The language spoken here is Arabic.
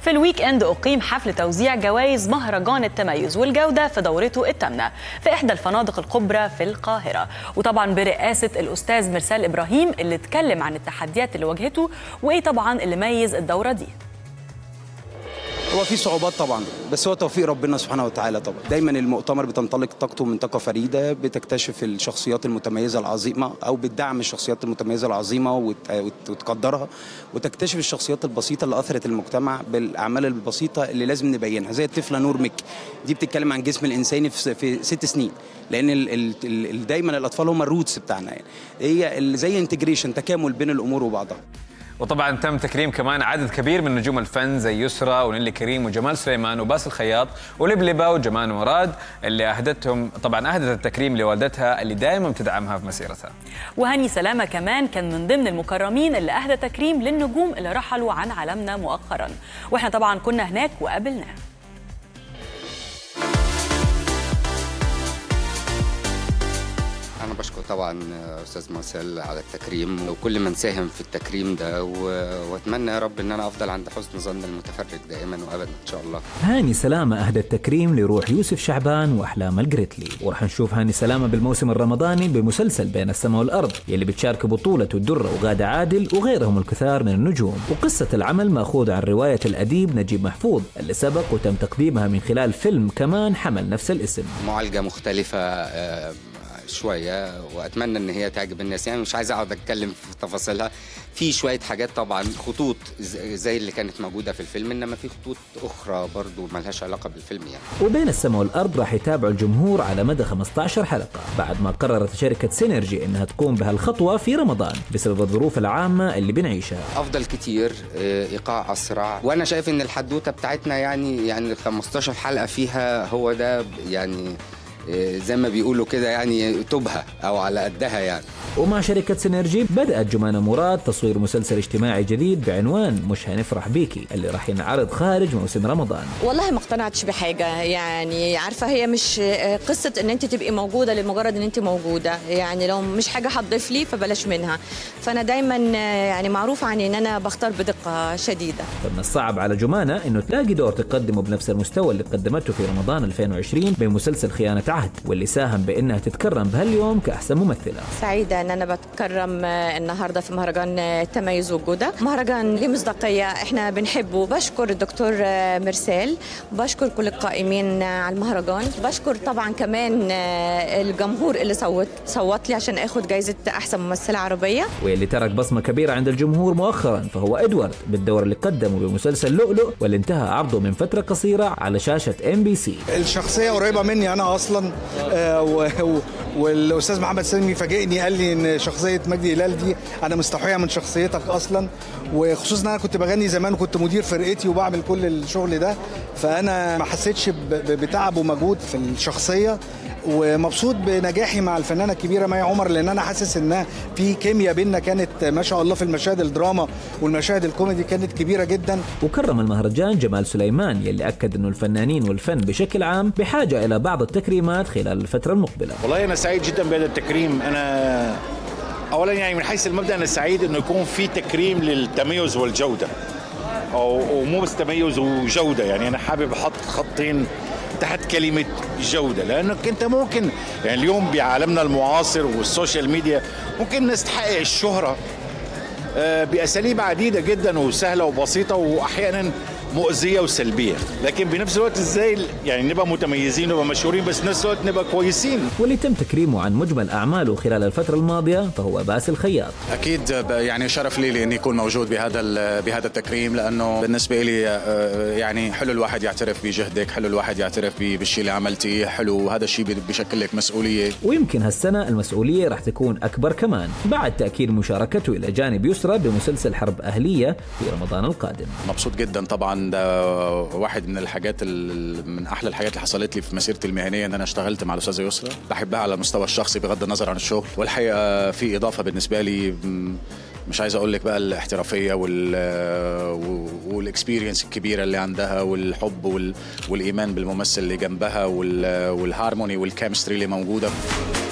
في الويك اند أقيم حفل توزيع جوائز مهرجان التميز والجودة في دورته الثامنة في إحدى الفنادق الكبرى في القاهرة، وطبعا برئاسة الأستاذ مرسال ابراهيم اللي اتكلم عن التحديات اللي واجهته وإيه طبعا اللي ميز الدورة دي. هو في صعوبات طبعا، بس هو توفيق ربنا سبحانه وتعالى. طبعا دايما المؤتمر بتنطلق طاقته من طاقه فريده، بتكتشف الشخصيات المتميزه العظيمه او بتدعم الشخصيات المتميزه العظيمه وتقدرها، وتكتشف الشخصيات البسيطه اللي اثرت المجتمع بالاعمال البسيطه اللي لازم نبينها، زي الطفله نور دي بتتكلم عن جسم الانساني في 6 سنين، لان دايما الاطفال هم الروتس بتاعنا، يعني هي زي انتجريشن، تكامل بين الامور وبعضها. وطبعا تم تكريم كمان عدد كبير من نجوم الفن زي يسرا ونيلي كريم وجمال سليمان وباسل خياط ولبلبة وجمانه مراد، اللي اهدتهم طبعا اهدت التكريم لوالدتها اللي دائما بتدعمها في مسيرتها. وهاني سلامة كمان كان من ضمن المكرمين اللي اهدى تكريم للنجوم اللي رحلوا عن عالمنا مؤخرا، واحنا طبعا كنا هناك وقابلناه. أنا بشكر طبعا أستاذ مرسال على التكريم وكل من ساهم في التكريم ده، وأتمنى يا رب إن أنا أفضل عند حسن ظن المتفرج دائما وأبدا إن شاء الله. هاني سلامة أهدى التكريم لروح يوسف شعبان وأحلام الجريتلي، ورح نشوف هاني سلامة بالموسم الرمضاني بمسلسل بين السماء والأرض يلي بتشارك بطولة الدره وغادة عادل وغيرهم الكثار من النجوم، وقصة العمل مأخوذة عن رواية الأديب نجيب محفوظ اللي سبق وتم تقديمها من خلال فيلم كمان حمل نفس الاسم. معالجة مختلفة شويه، واتمنى ان هي تعجب الناس، يعني مش عايز اقعد اتكلم في تفاصيلها. في شويه حاجات طبعا خطوط زي اللي كانت موجوده في الفيلم، انما في خطوط اخرى برضو مالهاش علاقه بالفيلم يعني. وبين السماء والارض راح يتابع الجمهور على مدى 15 حلقه بعد ما قررت شركه سينرجي انها تقوم بهالخطوه في رمضان بسبب الظروف العامه اللي بنعيشها. افضل كتير، ايقاع اسرع، وانا شايف ان الحدوته بتاعتنا يعني 15 حلقه فيها هو ده، يعني زي ما بيقولوا كده يعني توبها او على قدها يعني. ومع شركة سينرجي بدأت جمانه مراد تصوير مسلسل اجتماعي جديد بعنوان مش هنفرح بيكي اللي راح ينعرض خارج موسم رمضان. والله ما اقتنعتش بحاجة، يعني عارفة هي مش قصة ان انت تبقي موجودة لمجرد ان انت موجودة، يعني لو مش حاجة هتضيف لي فبلاش منها. فانا دايما يعني معروف عني ان انا بختار بدقة شديدة. فمن الصعب على جمانه انه تلاقي دور تقدمه بنفس المستوى اللي قدمته في رمضان 2020 بمسلسل خيانة عهد، واللي ساهم بانها تتكرم بهاليوم كاحسن ممثله. سعيده ان انا بتكرم النهارده في مهرجان التميز والجوده، مهرجان ليه مصداقيه احنا بنحبه. بشكر الدكتور مرسال، بشكر كل القائمين على المهرجان، بشكر طبعا كمان الجمهور اللي صوت لي عشان اخد جائزه احسن ممثله عربيه. واللي ترك بصمه كبيره عند الجمهور مؤخرا فهو ادوارد بالدور اللي قدمه بمسلسل لؤلؤ واللي انتهى عرضه من فتره قصيره على شاشه MBC. الشخصيه قريبه مني انا اصلا، والاستاذ محمد سالم يفاجئني قال لي ان شخصيه مجدي هلال دي انا مستحية من شخصيتك اصلا، وخصوصا ان انا كنت بغني زمان وكنت مدير فرقتي وبعمل كل الشغل ده، فانا ما حسيتش بتعب ومجهود في الشخصيه، ومبسوط بنجاحي مع الفنانه الكبيره مي عمر، لان انا حاسس ان في كيمياء بيننا كانت ما شاء الله في المشاهد الدراما والمشاهد الكوميدي كانت كبيره جدا. وكرم المهرجان جمال سليمان يلي اكد انه الفنانين والفن بشكل عام بحاجه الى بعض التكريمات خلال الفتره المقبله. والله انا سعيد جدا بهذا التكريم. انا اولا يعني من حيث المبدا انا سعيد انه يكون في تكريم للتميز والجوده، ومو بس تميز وجوده، يعني انا حابب احط خطين تحت كلمة جودة، لأنك أنت ممكن يعني اليوم بعالمنا المعاصر والسوشيال ميديا ممكن الناس تحقق الشهرة بأساليب عديدة جدا وسهلة وبسيطة وأحيانا مؤذية وسلبية، لكن بنفس الوقت ازاي يعني نبقى متميزين ونبقى مشهورين بس بنفس الوقت نبقى كويسين. واللي تم تكريمه عن مجمل أعماله خلال الفترة الماضية فهو باسل خياط. أكيد يعني شرف لي إني أكون موجود بهذا التكريم، لأنه بالنسبة لي يعني حلو الواحد يعترف بجهدك، حلو الواحد يعترف بالشيء اللي عملتيه، حلو هذا الشيء بيشكل لك مسؤولية. ويمكن هالسنة المسؤولية راح تكون أكبر كمان بعد تأكيد مشاركته إلى جانب يسرا بمسلسل حرب أهلية في رمضان القادم. مبسوط جدا طبعا، ده واحد من الحاجات من احلى الحاجات اللي حصلت لي في مسيرتي المهنيه ان انا اشتغلت مع الاستاذه يسرا، بحبها على المستوى الشخصي بغض النظر عن الشغل، والحقيقه في اضافه بالنسبه لي مش عايز اقول لك بقى الاحترافيه والاكسبيرينس الكبيره اللي عندها والحب والايمان بالممثل اللي جنبها والهارموني والكيمستري اللي موجوده.